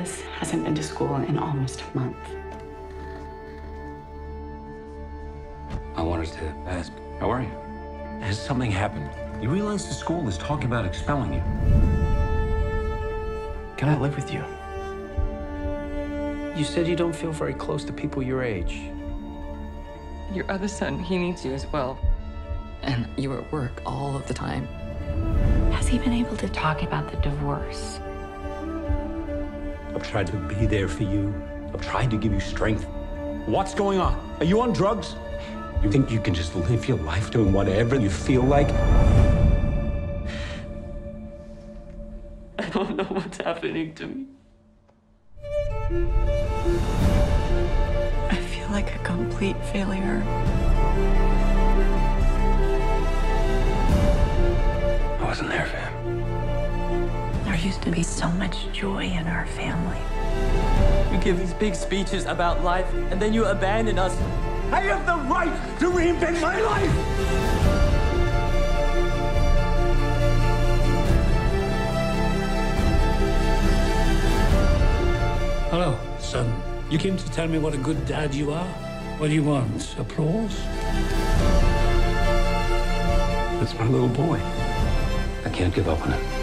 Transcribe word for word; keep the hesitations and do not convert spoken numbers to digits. Alice hasn't been to school in almost a month. I wanted to ask, how are you? Has something happened? You realize the school is talking about expelling you. Can I live with you? You said you don't feel very close to people your age. Your other son, he needs you as well. And you were at work all of the time. Has he been able to talk about the divorce? I've tried to be there for you. I've tried to give you strength. What's going on? Are you on drugs? You think you can just live your life doing whatever you feel like? I don't know what's happening to me. I feel like a complete failure. I wasn't there for him. There used to be so much joy in our family. You give these big speeches about life, and then you abandon us. I have the right to reinvent my life! Hello, son. You came to tell me what a good dad you are? What do you want? Applause? That's my little boy. I can't give up on him.